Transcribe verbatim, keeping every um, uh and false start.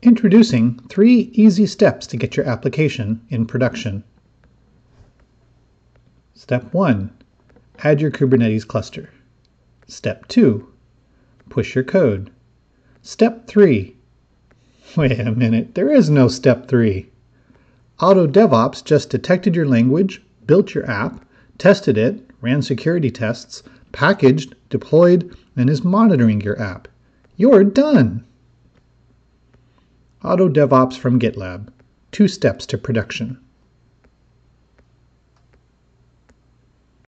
Introducing three easy steps to get your application in production. Step one, add your Kubernetes cluster. Step two, push your code. Step three, wait a minute, there is no step three. Auto DevOps just detected your language, built your app, tested it, ran security tests, packaged, deployed, and is monitoring your app. You're done. Auto DevOps from GitLab, two steps to production.